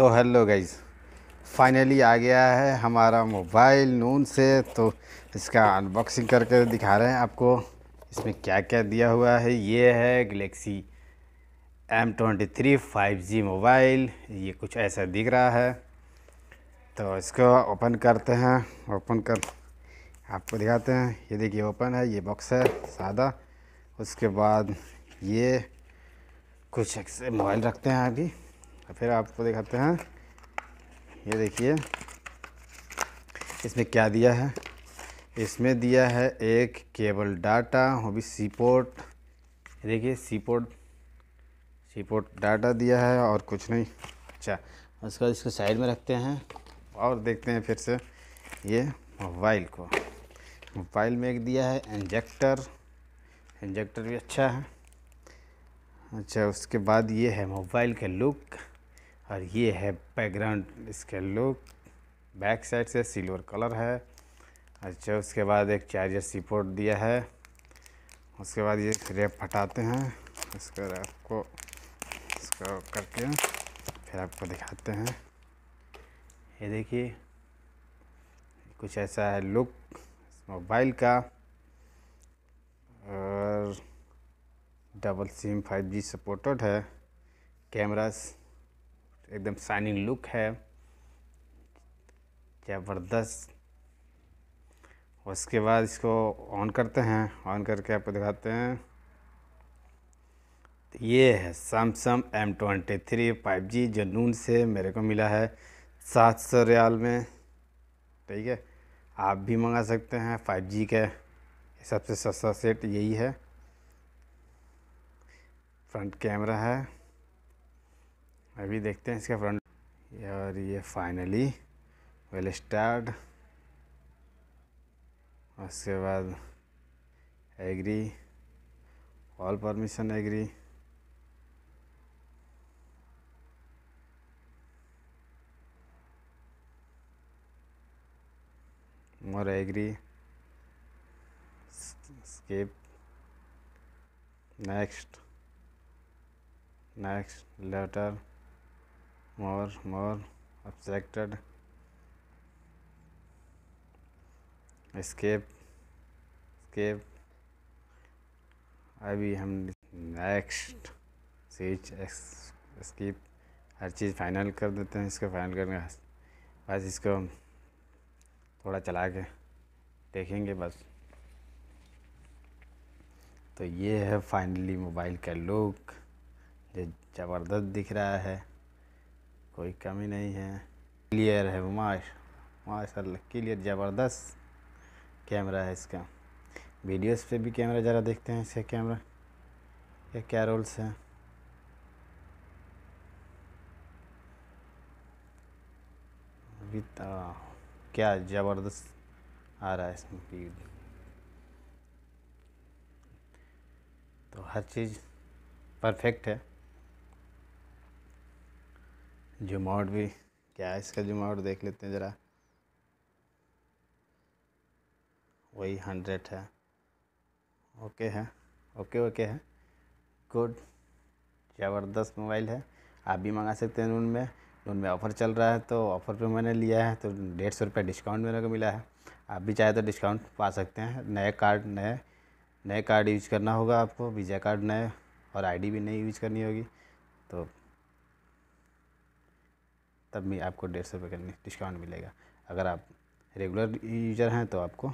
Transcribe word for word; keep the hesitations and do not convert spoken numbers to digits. सो hello guys, finally आ गया है हमारा मोबाइल नून से। तो इसका अनबॉक्सिंग करके दिखा रहे हैं आपको, इसमें क्या क्या दिया हुआ है। ये है Galaxy M twenty three five G mobile, ये कुछ ऐसा दिख रहा है। तो इसको ओपन करते हैं, ओपन कर आपको दिखाते हैं। ये देखिए ओपन है, ये बॉक्स है सादा। उसके बाद ये कुछ ऐसे मोबाइल रखते हैं अभी, फिर आपको दिखाते हैं। ये देखिए इसमें क्या दिया है। इसमें दिया है एक केबल डाटा, वो भी सी पोर्ट। देखिए C port C port data दिया है और कुछ नहीं। अच्छा, उसके बाद इसको साइड में रखते हैं और देखते हैं फिर से ये मोबाइल को। मोबाइल में एक दिया है इंजेक्टर, इंजेक्टर भी अच्छा है। अच्छा, उसके बाद ये है मोबाइल का लुक और ये है बैकग्राउंड इसका लुक। बैक साइड से सिल्वर कलर है। अच्छा, उसके बाद एक चार्जर सी पोर्ट दिया है। उसके बाद ये रैप हटाते हैं, उसका रैप को इसको करके फिर आपको दिखाते हैं। ये देखिए कुछ ऐसा है लुक मोबाइल का। और double sim five G supported है। कैमरास एकदम शाइनिंग लुक है, ज़बरदस्त। उसके बाद इसको ऑन करते हैं, ऑन करके आपको दिखाते हैं। तो ये है Samsung M twenty three five G जो नून से मेरे को मिला है सात सौ रियाल में। ठीक है, आप भी मंगा सकते हैं। फाइव जी के सबसे सस्ता सेट यही है। फ्रंट कैमरा है, अभी देखते हैं इसका फ्रंट। और ये फाइनली वेल स्टार्ट, उसके बाद agree, all permission agree. More agree, skip, next, next, later, more, more, abstracted, escape, escape. अभी हम नेक्स्ट, स्विच, स्किप, हर चीज़ फाइनल कर देते हैं। इसको फाइनल करने के बस इसको थोड़ा चला के देखेंगे बस। तो ये है फाइनली मोबाइल का लुक, ये ज़बरदस्त दिख रहा है, कोई कमी नहीं है। क्लियर है माश माशाल्लाह, क्लियर ज़बरदस्त कैमरा है इसका। वीडियोस पे भी कैमरा ज़रा देखते हैं, इसका कैमरा ये क्या रोल्स है। अभी क्या ज़बरदस्त आ रहा है इसमें। तो हर चीज़ परफेक्ट है। जूम आउट भी क्या है इसका, जूम आउट देख लेते हैं ज़रा। वही हंड्रेड है, ओके है, ओके ओके है, गुड। ज़बरदस्त मोबाइल है, आप भी मंगा सकते हैं। नून में नून में ऑफ़र चल रहा है, तो ऑफ़र पे मैंने लिया है। तो डेढ़ सौ रुपये डिस्काउंट मेरे को मिला है। आप भी चाहे तो डिस्काउंट पा सकते हैं। नए कार्ड नए नए कार्ड यूज़ करना होगा आपको, वीज़ा कार्ड नए, और आईडी भी नहीं यूज़ करनी होगी। तो तब भी आपको डेढ़ सौ रुपये का डिस्काउंट मिलेगा। अगर आप रेगुलर यूज़र हैं तो आपको